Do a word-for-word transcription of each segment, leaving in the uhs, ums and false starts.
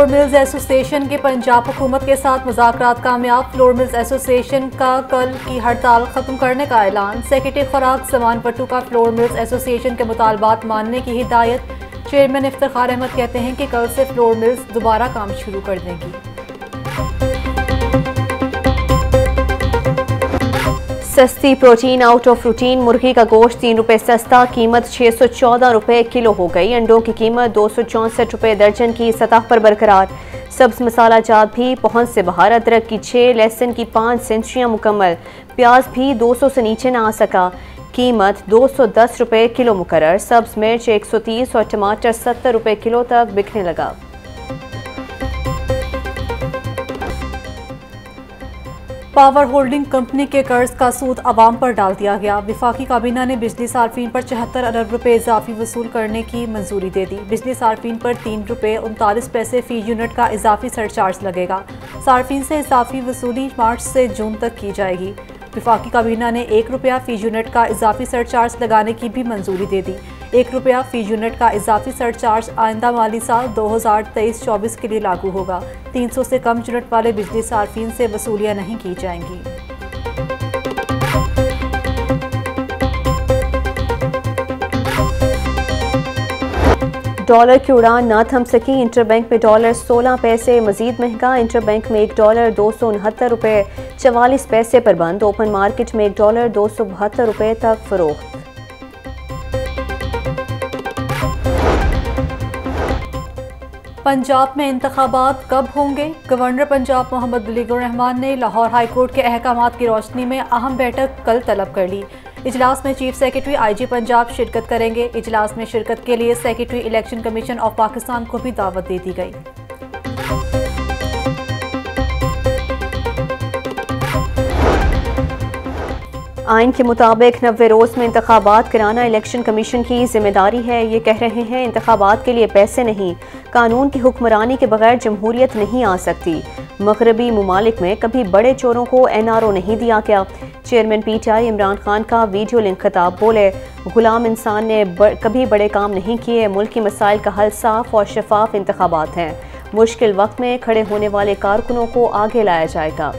Flour mills association के पंजाब हुकूमत के साथ मुज़ाकरात कामयाब। फ्लोर मिल्स एसोसिएशन का कल की हड़ताल ख़त्म करने का ऐलान। सेक्रेटरी खुराक सामान पट्टू का फ्लोर मिल्स एसोसिएशन के मुतालबात मानने की हिदायत। चेयरमैन इफ्तिखार अहमद कहते हैं कि कल से फ्लोर मिल्स दोबारा काम शुरू कर देगी। सस्ती प्रोटीन आउट ऑफ रूटीन। मुर्गी का गोश्त तीन रुपये सस्ता, कीमत छः सौ चौदह रुपये किलो हो गई। अंडों की कीमत दो सौ चौंसठ रुपये दर्जन की सतह पर बरकरार। सब्ज़ मसाला जात भी पहुंच से बाहर। अदरक की छः, लहसुन की पाँच सेंचियाँ मुकम्मल। प्याज भी दो सौ से नीचे ना आ सका, कीमत दो सौ दस रुपये किलो मुकर्रर। सब्ज़ मिर्च एक सौ तीस और टमाटर सत्तर रुपये किलो तक बिकने लगा। पावर होल्डिंग कंपनी के कर्ज का सूद आवाम पर डाल दिया गया। वफाकी काबीना ने बिजली सार्फिन पर चौहत्तर अरब रुपये इजाफी वसूल करने की मंजूरी दे दी। बिजली सार्फिन पर तीन रुपये उनतालीस पैसे फ़ी यूनिट का इजाफी सरचार्ज लगेगा। सार्फिन से इजाफी वसूली मार्च से जून तक की जाएगी। वफाकी काबीना ने एक रुपया फ़ी यूनिट का इजाफी सरचार्ज लगाने की भी मंजूरी दे दी। एक रुपया फ़ी यूनिट का इजाफी सरचार्ज आइंदा माली साल दो हज़ार तेईस चौबीस के लिए लागू होगा। तीन सौ से कम यूनिट वाले बिजली सार्फिन से वसूलियाँ नहीं की जाएंगी। डॉलर की उड़ान ना थम सकी। इंटरबैंक में डॉलर सोलह पैसे मजीद महंगा। इंटरबैंक में एक डॉलर दो सौ उनहत्तर रुपये चवालीस पैसे पर बंद। ओपन मार्केट में एक डॉलर दो सौ बहत्तर रुपये तक फरोख्त। पंजाब में इंतखाबात कब होंगे? गवर्नर पंजाब मोहम्मद बलीगुल रहमान ने लाहौर हाई कोर्ट के अहकामात की रोशनी में अहम बैठक कल तलब कर ली। इजलास में चीफ सेक्रेटरी आईजी पंजाब शिरकत करेंगे। इजलास में शिरकत के लिए secretary election commission of Pakistan को भी दावत दे दी गई। आइन के मुताबिक नब्बे रोज़ में इंतखाबात कराना इलेक्शन कमीशन की जिम्मेदारी है। ये कह रहे हैं इंतखाबात के लिए पैसे नहीं, कानून की हुक्मरानी के बगैर जमहूरियत नहीं आ सकती। मगरबी ममालिक में कभी बड़े चोरों को एन आर ओ नहीं दिया गया। Chairman P T I Imran Khan का वीडियो लिंक खिताब। बोले गुलाम इंसान ने ब, कभी बड़े काम नहीं किए। मुल्क की मसाइल का हल साफ और शफाफ इंतखाबात हैं। मुश्किल वक्त में खड़े होने वाले कारकुनों को आगे लाया जाएगा।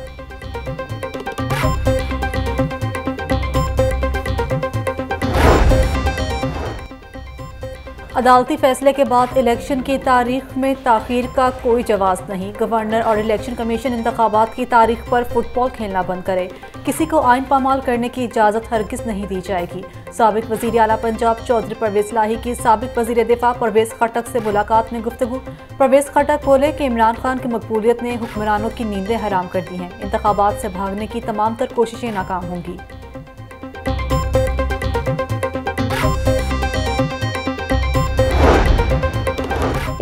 अदालती फैसले के बाद इलेक्शन की तारीख में ताख़ीर का कोई जवाब नहीं। गवर्नर और इलेक्शन कमीशन इंतखाबात की तारीख पर फुटबॉल खेलना बंद करे। किसी को आइन पामाल करने की इजाज़त हरगिज़ नहीं दी जाएगी। साबिक़ वज़ीर आला पंजाब चौधरी परवेज़ इलाही की साबिक़ वज़ीर दिफ़ा परवेज़ खटक से मुलाकात में गुफ्तगू। परवेज़ खटक बोले कि इमरान खान की मकबूलियत ने हुक्मरानों की नींदें हराम कर दी हैं। इंतखाबात से भागने की तमाम तर कोशिशें नाकाम होंगी।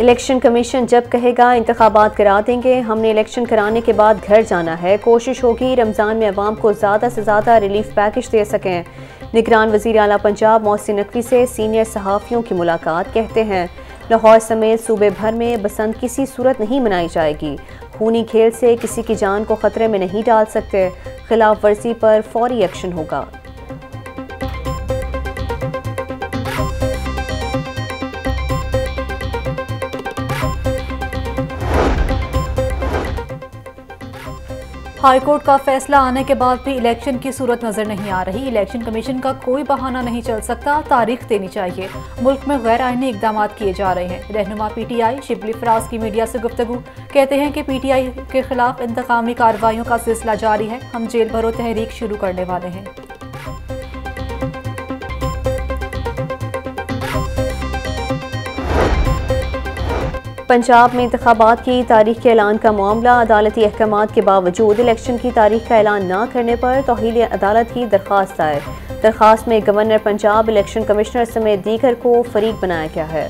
इलेक्शन कमीशन जब कहेगा इंतखाबात करा देंगे। हमने इलेक्शन कराने के बाद घर जाना है। कोशिश होगी रमज़ान में अवाम को ज़्यादा से ज़्यादा रिलीफ पैकेज दे सकें। निगरान वज़ीर आला पंजाब मोहसिन नक़वी से सीनियर सहाफ़ियों की मुलाकात। कहते हैं लाहौर समेत सूबे भर में बसंत किसी सूरत नहीं मनाई जाएगी। खूनी खेल से किसी की जान को ख़तरे में नहीं डाल सकते। खिलाफ वर्जी पर फौरी एक्शन होगा। हाई कोर्ट का फैसला आने के बाद भी इलेक्शन की सूरत नज़र नहीं आ रही। इलेक्शन कमीशन का कोई बहाना नहीं चल सकता। तारीख देनी चाहिए। मुल्क में गैर आइनी इकदाम किए जा रहे हैं। रहनुमा पीटीआई शिबली फराज की मीडिया से गुफ्तगू। कहते हैं कि पीटीआई के खिलाफ इंतकामी कार्रवाइयों का सिलसिला जारी है। हम जेल भरो तहरीक शुरू करने वाले हैं। पंजाब में इंतखाबात की तारीख के ऐलान का मामला। अदालती अहकामात के बावजूद इलेक्शन की तारीख का ऐलान ना करने पर तौहील अदालत की दरख्वास्त दायर। दरख्वास्त में गवर्नर पंजाब इलेक्शन कमिश्नर समेत दीगर को फरीक बनाया गया है।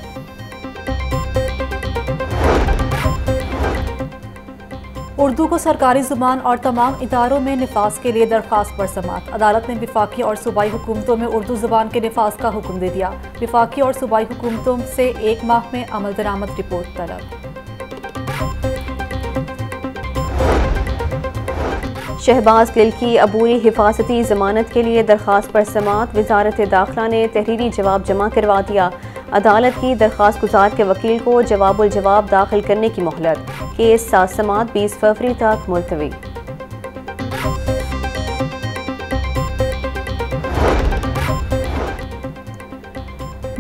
उर्दू को सरकारी जुबान और तमाम इदारों में निफास के लिए दरख्वास्त पर समात। अदालत ने विफाकी और सूबाई हुकूमतों में उर्दू जुबान के निफास का हुक्म दे दिया। विफाकी और सूबाई हुकूमतों से एक माह में अमल दरामद रिपोर्ट तलब। शहबाज गिल की अबूरी हिफाजती जमानत के लिए दरख्वास्त पर समात। वजारत दाखिला ने तहरीरी जवाब जमा करवा दिया। अदालत की दरख्वास्त गुजार के वकील को जवाब उल जवाब दाखिल करने की मोहलत। केस सात समात बीस फरवरी तक मुलतवी।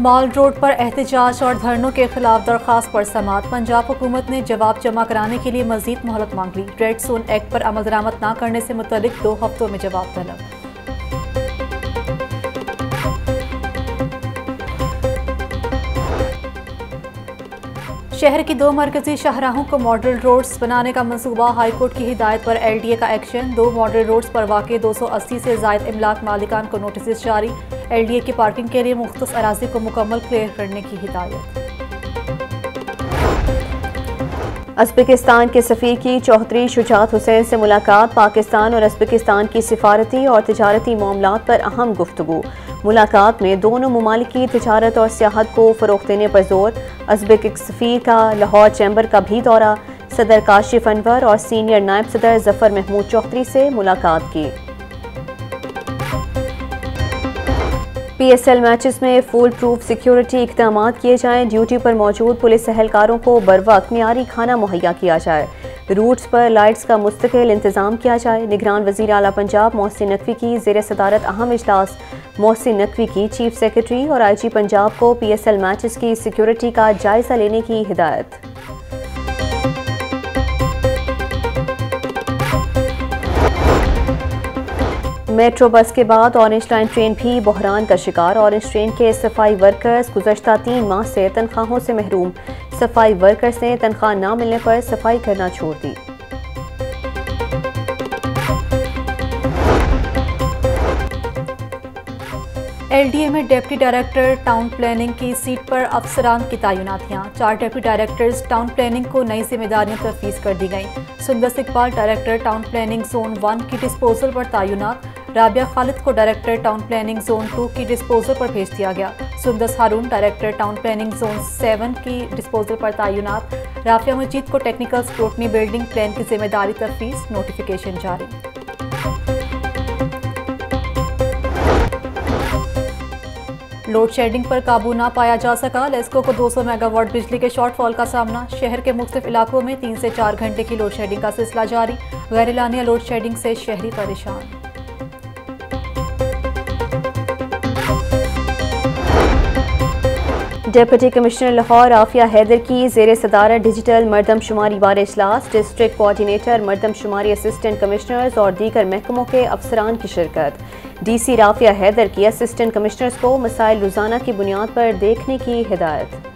माल रोड पर एहतजाज और धरनों के खिलाफ दरख्वास्त पर समात। पंजाब हुकूमत ने जवाब जमा कराने के लिए मजीद मोहलत मांग ली। रेड जोन एक्ट पर अमल दरामद न करने से मुतल्लिक दो हफ्तों में जवाब तलब। शहर की दो मरकजी शाहराहों को मॉडल रोड्स बनाने का मंसूबा। हाई कोर्ट की हिदायत पर एल डी ए का एक्शन। दो मॉडल रोड्स पर वाक़े दो सौ अस्सी से ज़ायद इमलाक मालिकान को नोटिस जारी। एल डी ए की पार्किंग के लिए मुख्तस अराजी को मुकम्मल क्लियर करने की हिदायत। उज़्बेकिस्तान के सफ़ीर की चौधरी शुजात हुसैन से मुलाकात। पाकिस्तान और उज़्बेकिस्तान की सिफारती और तजारती मामलात पर अहम गुफ्तगू। मुलाकात में दोनों ममालिक की तजारत और सियाहत को फ़रोग़ देने पर जोर। उज़्बेक सफ़ीर का लाहौर चैम्बर का भी दौरा। सदर काशिफ अनवर और सीनियर नायब सदर ज़फर महमूद चौधरी से मुलाकात की। पी एस एल मैचेस में फूल प्रूफ सिक्योरिटी इकदाम किए जाएँ। ड्यूटी पर मौजूद पुलिस एहलकारों को बरवक्त मियारी खाना मुहैया किया जाए। रूट्स पर लाइट्स का मुस्तकिल इंतज़ाम किया जाए। निगरान वज़ीर आला पंजाब मोहसिन नक़वी की ज़ेर सदारत अहम इजलास। मोहसिन नक़वी की चीफ सेक्रेटरी और आई जी पंजाब को पी एस एल मैचेस की सिक्योरिटी का जायज़ा लेने की हिदायत। मेट्रो बस के बाद ऑरेंज लाइन ट्रेन भी बहरान का शिकार। ऑरेंज ट्रेन के सफाई वर्कर्स गुज़श्ता तीन माह से तनख्वाहों से महरूम। सफाई वर्कर्स ने तनख्वाह ना मिलने पर सफाई करना छोड़ दी। एलडीए में डिप्टी डायरेक्टर टाउन प्लानिंग की सीट पर अफसरान की तैनातियां। चार डिप्टी डायरेक्टर्स टाउन प्लानिंग को नई जिम्मेदारियां तफवीज़ कर दी गईं। Sundas Iqbal director town planning zone one की डिस्पोजल पर तैनात। राबिया खालिद को director town planning zone two की डिस्पोजल पर भेज दिया गया। Sundas Haroon director town planning zone seven की डिस्पोजल पर तैनात। राफिया मजीद को टेक्निकल स्क्रूटनी बिल्डिंग प्लान की जिम्मेदारी तफवीज़। नोटिफिकेशन जारी। लोड शेडिंग पर काबू ना पाया जा सका। लेस्को को दो सौ मेगावाट बिजली के शॉर्टफॉल का सामना। शहर के मुख्तलिफ इलाकों में तीन से चार घंटे की लोड शेडिंग का सिलसिला जारी। गैर एलानिया लोड शेडिंग से शहरी परेशान। डिप्टी कमिश्नर लाहौर राफ़िया हैदर की ज़ेर सदारत डिजिटल मरदमशुमारी बारे इजलास। डिस्ट्रिक्ट कोऑर्डिनेटर मरदमशुमारी असिस्टेंट कमिश्नर्स और दीगर महकमों के अफसरान की शिरकत। डी सी राफ़िया हैदर की असिस्टेंट कमिश्नर्स को मसाइल रोज़ाना की बुनियाद पर देखने की हिदायत।